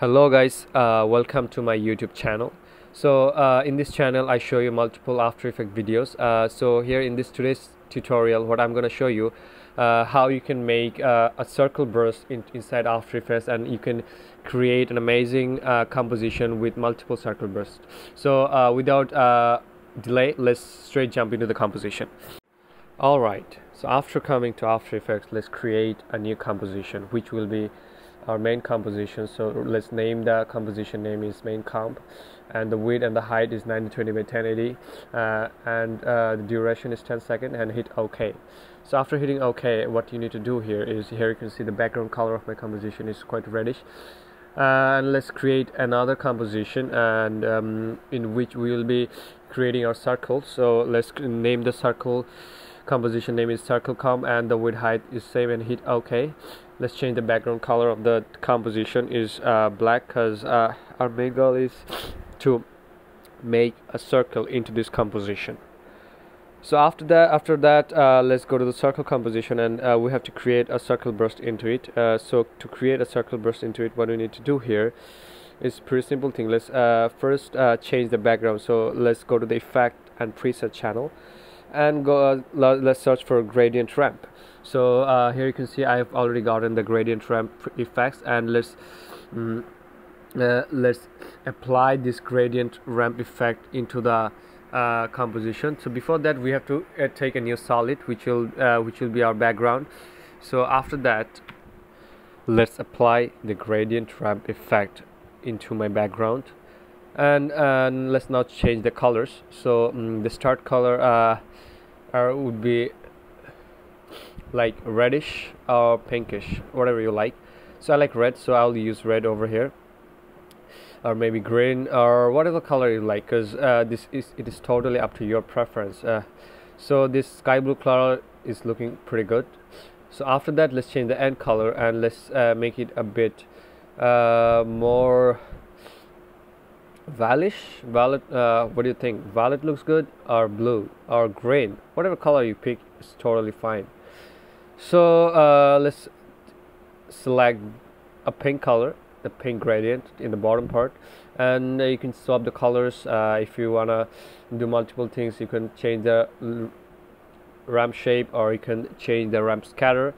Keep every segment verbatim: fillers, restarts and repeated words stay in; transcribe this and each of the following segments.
Hello guys, uh, welcome to my YouTube channel. So uh, in this channel I show you multiple After Effects videos. Uh, so here in this today's tutorial, what I'm going to show you uh, how you can make uh, a circle burst in, inside After Effects, and you can create an amazing uh, composition with multiple circle bursts. So uh, without uh, delay, let's straight jump into the composition. Alright, so after coming to After Effects, let's create a new composition which will be our main composition. So let's name the composition name is main comp, and the width and the height is nineteen twenty by ten eighty, uh, and uh, the duration is ten seconds, and hit OK. So after hitting OK, what you need to do here is, here you can see the background color of my composition is quite reddish, uh, and let's create another composition, and um, in which we will be creating our circle. So let's name the circle, composition name is circle comp, and the width height is same, and hit OK. Let's change the background color of the composition is uh, black, because uh, our main goal is to make a circle into this composition. So after that, after that, uh, let's go to the circle composition, and uh, we have to create a circle burst into it. Uh, so to create a circle burst into it, what we need to do here is pretty simple thing. Let's uh, first uh, change the background. So let's go to the effect and preset channel, and go, uh, let's search for gradient ramp. So uh, here you can see I've already gotten the gradient ramp effects, and let's mm, uh, let's apply this gradient ramp effect into the uh, composition. So before that, we have to uh, take a new solid, which will uh, which will be our background. So after that, let's apply the gradient ramp effect into my background, and and let's now change the colors. So mm, the start color uh, are, would be like reddish or pinkish, whatever you like. So I like red, so I'll use red over here, or maybe green, or whatever color you like, because uh, this is it is totally up to your preference. Uh, so this sky blue color is looking pretty good. So after that, let's change the end color, and let's uh, make it a bit uh, more valish, violet. Uh, what do you think? Violet looks good, or blue, or green, whatever color you pick is totally fine. So uh, let's select a pink color, the pink gradient in the bottom part, and you can swap the colors. Uh, if you wanna do multiple things, you can change the ramp shape, or you can change the ramp scatter,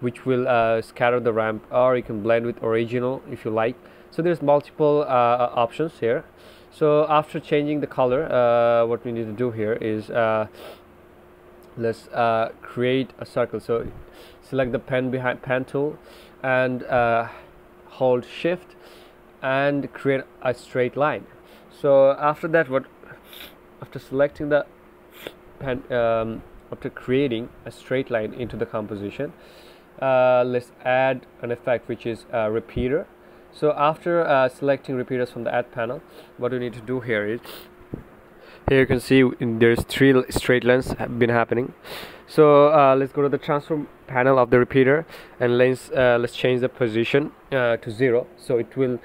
which will uh, scatter the ramp, or you can blend with original if you like. So there's multiple uh, options here. So after changing the color, uh, what we need to do here is uh, let's uh, create a circle. So select the pen behind pen tool, and uh, hold shift, and create a straight line. So after that, what after selecting the pen, um, after creating a straight line into the composition, uh, let's add an effect which is a repeater. So after uh, selecting repeaters from the add panel, what we need to do here is, here you can see there's three straight lines have been happening. So uh, let's go to the transform panel of the repeater, and let's uh, let's change the position uh, to zero, so it will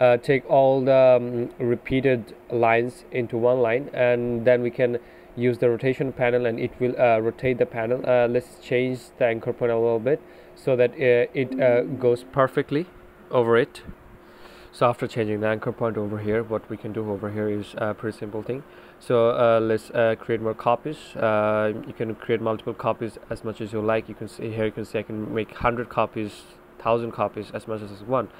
uh, take all the um, repeated lines into one line, and then we can use the rotation panel, and it will uh, rotate the panel. Uh, let's change the anchor point a little bit so that uh, it uh, goes perfectly over it. So after changing the anchor point over here, what we can do over here is a pretty simple thing. So uh, let's uh, create more copies. Uh, you can create multiple copies as much as you like. You can see here, you can see I can make one hundred copies, one thousand copies, as much as I want.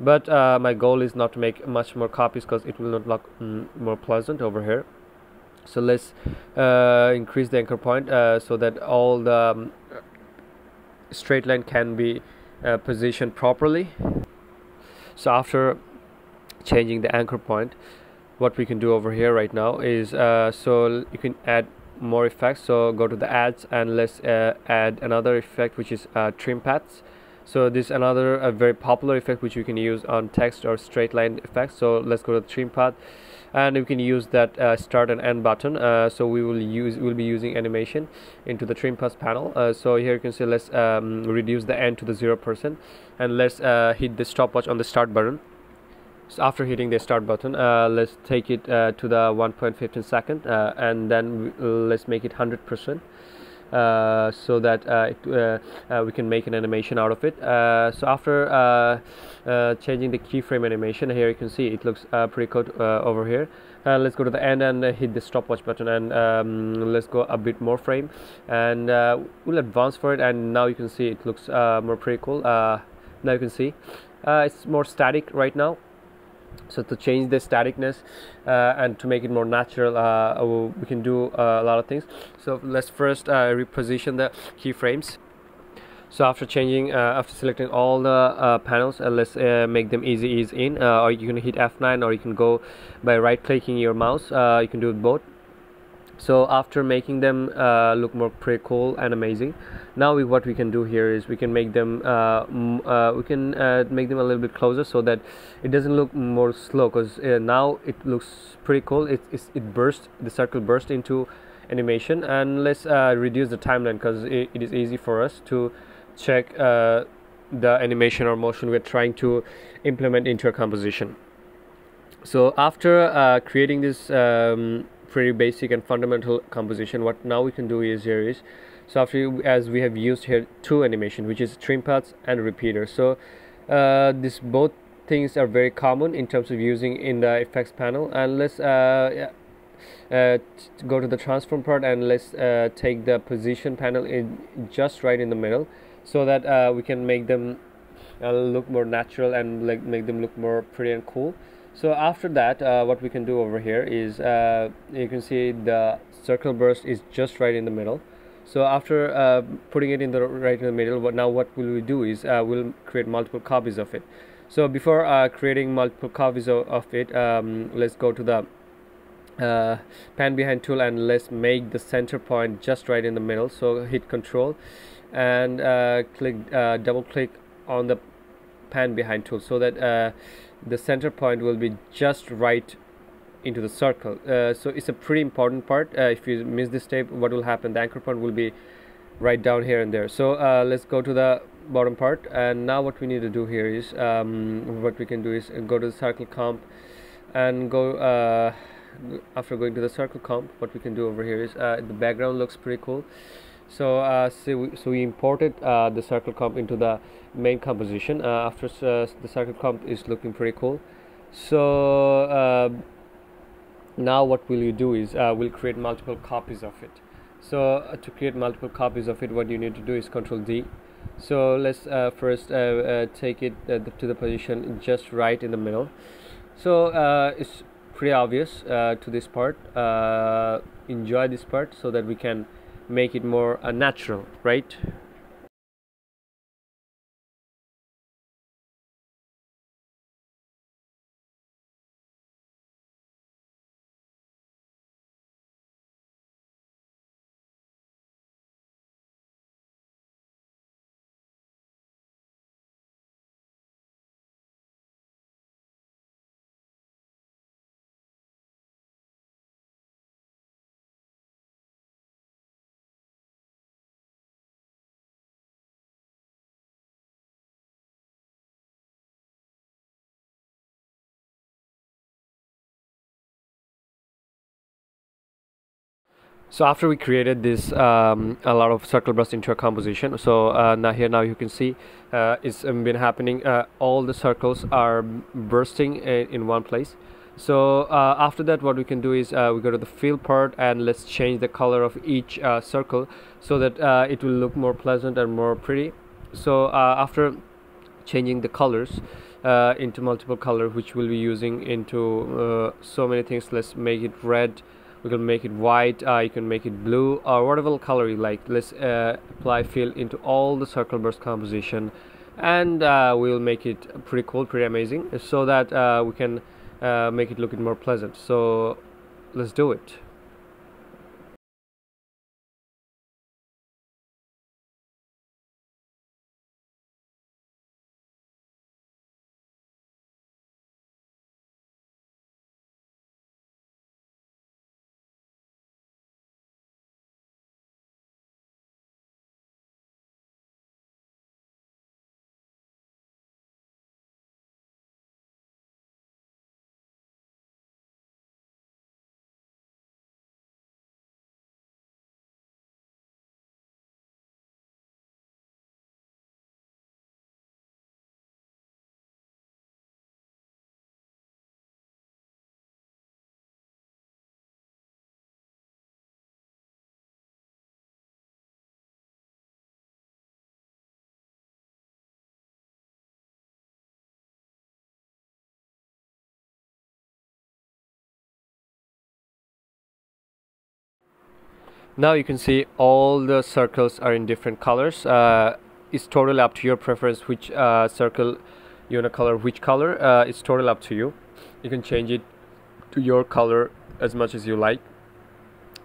But uh, my goal is not to make much more copies, because it will not look mm, more pleasant over here. So let's uh, increase the anchor point uh, so that all the um, straight line can be uh, positioned properly. So after changing the anchor point, what we can do over here right now is uh, so you can add more effects. So go to the ads, and let's uh, add another effect which is uh, trim paths. So this is another a very popular effect which you can use on text or straight line effects. So let's go to the trim path, and you can use that uh, start and end button. Uh, so we will use we'll be using animation into the trim path panel. Uh, so here you can see let's um, reduce the end to the zero percent, and let's uh, hit the stopwatch on the start button. So after hitting the start button, uh, let's take it uh, to the one point one five second, uh, and then let's make it one hundred percent. uh, so that uh, it, uh, uh, we can make an animation out of it. Uh, so after uh, uh, changing the keyframe animation, here you can see it looks uh, pretty good uh, over here. Uh, let's go to the end and uh, hit the stopwatch button, and um, let's go a bit more frame, and uh, we'll advance for it. And now you can see it looks uh, more pretty cool. Uh, now you can see uh, it's more static right now. So to change the staticness uh, and to make it more natural, uh, we can do uh, a lot of things. So let's first uh, reposition the keyframes. So after changing, uh, after selecting all the uh, panels, uh, let's uh, make them easy ease in, uh, or you can hit F nine, or you can go by right clicking your mouse. Uh, you can do both. So after making them uh, look more pretty cool and amazing, now we, what we can do here is we can make them uh, m uh, we can uh, make them a little bit closer, so that it doesn't look more slow, because uh, now it looks pretty cool. It, it, it burst, the circle burst into animation. And let's uh, reduce the timeline, because it, it is easy for us to check uh, the animation or motion we're trying to implement into a composition. So after uh, creating this um, pretty basic and fundamental composition, what now we can do is here is so after you, as we have used here two animation, which is trim paths and repeater. So uh, this both things are very common in terms of using in the effects panel. And let's uh, uh, go to the transform part, and let's uh, take the position panel in just right in the middle, so that uh, we can make them uh, look more natural and like make them look more pretty and cool. So after that, uh, what we can do over here is uh, you can see the circle burst is just right in the middle. So after uh, putting it in the right in the middle, what now what will we do is uh, we'll create multiple copies of it. So before uh, creating multiple copies of, of it, um, let's go to the uh, pan behind tool, and let's make the center point just right in the middle. So hit Control and uh, click uh, double click on the pan behind tool, so that uh, the center point will be just right into the circle. Uh, so it's a pretty important part. Uh, if you miss this step, what will happen? The anchor point will be right down here and there. So uh, let's go to the bottom part, and now what we need to do here is um, what we can do is go to the circle comp, and go uh, after going to the circle comp, what we can do over here is uh, the background looks pretty cool. So, uh, so, we, so we imported uh, the circle comp into the main composition. Uh, after uh, the circle comp is looking pretty cool. So uh, now what we'll do is uh, we'll create multiple copies of it. So uh, to create multiple copies of it, what you need to do is Control D. So let's uh, first uh, uh, take it uh, to the position just right in the middle. So uh, it's pretty obvious uh, to this part. Uh, enjoy this part, so that we can make it more uh, natural, right? So after we created this um, a lot of circle burst into a composition, so uh, now here now you can see uh, it's been happening. Uh, all the circles are bursting in one place. So uh, after that, what we can do is uh, we go to the fill part, and let's change the color of each uh, circle, so that uh, it will look more pleasant and more pretty. So uh, after changing the colors uh, into multiple color, which we'll be using into uh, so many things, let's make it red. You can make it white, uh, you can make it blue, or whatever color you like. Let's uh, apply fill into all the circle burst composition, and uh, we'll make it pretty cool, pretty amazing, so that uh, we can uh, make it look more pleasant. So let's do it. Now you can see all the circles are in different colors. Uh, it's totally up to your preference which uh, circle you want to color, which color. Uh, it's totally up to you. You can change it to your color as much as you like.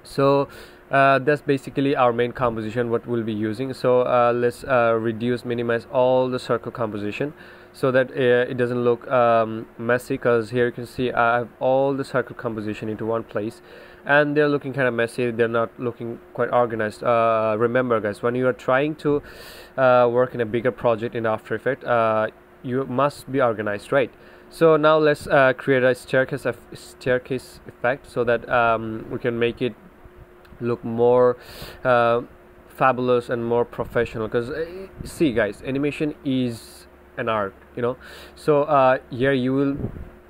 So uh, that's basically our main composition, what we'll be using. So uh, let's uh, reduce, minimize all the circle composition so that uh, it doesn't look um, messy, because here you can see I have all the circle composition into one place and they're looking kind of messy. They're not looking quite organized. Uh, remember guys, when you are trying to uh, work in a bigger project in After Effects, uh, you must be organized, right? So now let's uh, create a staircase of staircase effect so that um, we can make it look more uh, fabulous and more professional, because uh, see guys, animation is an art, you know. So uh, here you will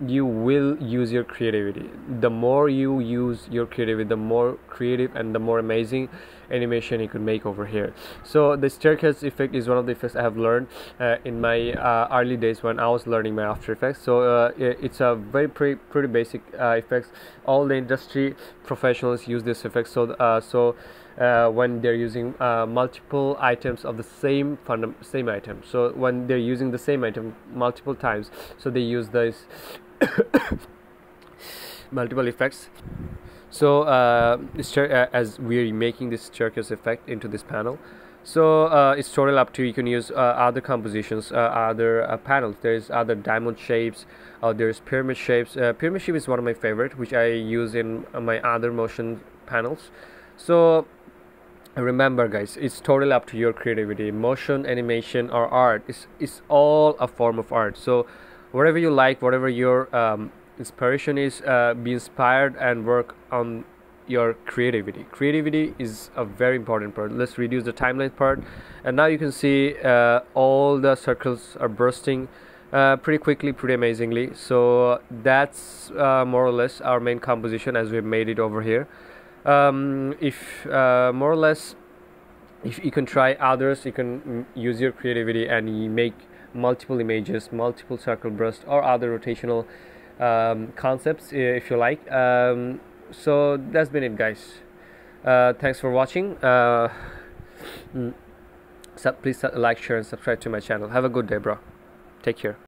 you will use your creativity. The more you use your creativity, the more creative and the more amazing animation you can make over here. So the staircase effect is one of the effects I have learned uh, in my uh, early days when I was learning my After Effects. So uh, it's a very pretty, pretty basic uh, effects. All the industry professionals use this effect. So uh, so uh, when they're using uh, multiple items of the same fund same item. So when they're using the same item multiple times, so they use this multiple effects. So uh, as we're making this staircase effect into this panel, so uh, it's totally up to you. You can use uh, other compositions, uh, other uh, panels. There's other diamond shapes, uh, there's pyramid shapes. Uh, pyramid shape is one of my favorite, which I use in my other motion panels. So remember guys, it's totally up to your creativity. Motion, animation or art, it's, it's all a form of art. So whatever you like, whatever your um, inspiration is, uh, be inspired and work on your creativity. Creativity is a very important part. Let's reduce the timeline part, and now you can see uh, all the circles are bursting uh, pretty quickly, pretty amazingly. So that's uh, more or less our main composition as we've made it over here. Um, if uh, more or less, if you can try others, you can use your creativity and you make multiple images, multiple circle bursts or other rotational um, concepts if you like. Um, so that's been it guys. Uh, thanks for watching. Uh, please like, share and subscribe to my channel. Have a good day bro. Take care.